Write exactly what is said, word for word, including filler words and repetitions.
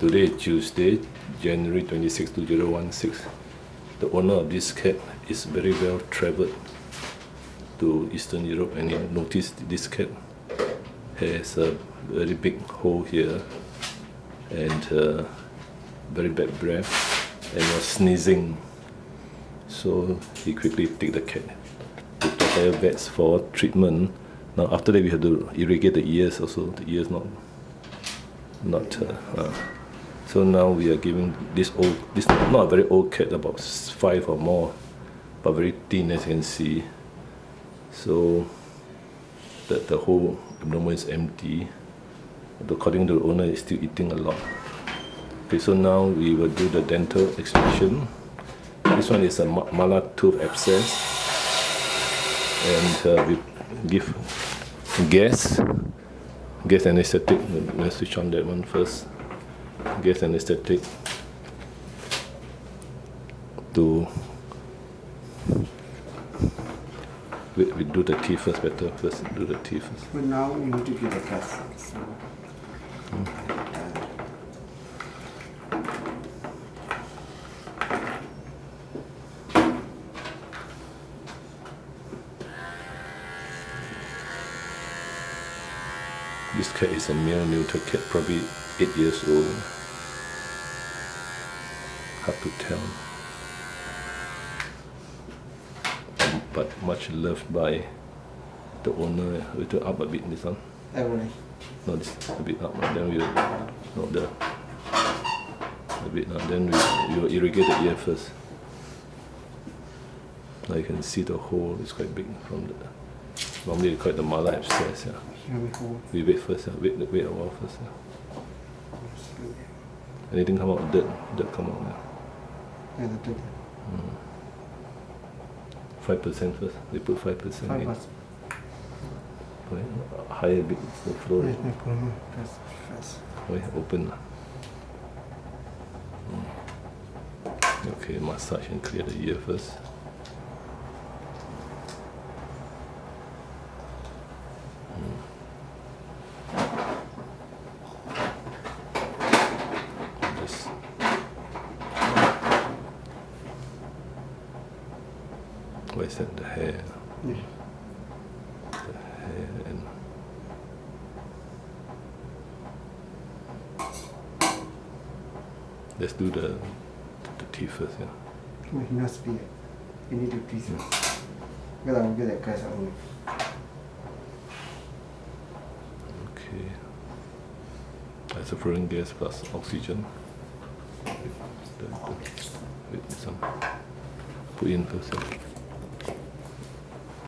Today, Tuesday, January twenty-sixth, two thousand sixteen, the owner of this cat is very well traveled to Eastern Europe, and he noticed this cat has a very big hole here and uh, very bad breath and was sneezing. So he quickly took the cat to Toa Payoh vets for treatment. Now after that we have to irrigate the ears also. The ears not not. Uh, uh. So now we are giving this old, this not a very old cat, about five or more, but very thin as you can see. So that the whole abdomen is empty. But according to the owner, is still eating a lot. Okay, so now we will do the dental extraction. This one is a malar tooth abscess. And uh, we give gas, gas anesthetic. Let's switch on that one first. Gas anesthetic to we, we do the teeth first. Better first do the teeth first. But now you need to give a gas. So. Hmm. This cat is a male neuter cat, probably eight years old. Hard to tell. But much loved by the owner. We do up a bit this one. I will. No, this a bit up. Then we will no the a bit up. Then we we will irrigate the ear first. Now you can see the hole is quite big from the. Normally we call it the malar abscess. Yeah. We wait first. Yeah. Wait, wait a while first. Yeah. Anything come out? Dirt, dirt come out. Yeah. Mm. Five percent first. They put five percent. Five percent. Higher bit the floor. Right? Right, open. Mm. Okay, massage and clear the ear first. Why is that the hair? Yeah. The hair and let's do the the teeth first, yeah. No, he must be. You need to piece it. Well, I'm good at guys. Okay. Isoflurane gas plus oxygen. Wait, the, the, wait, some. Put in first. Yeah.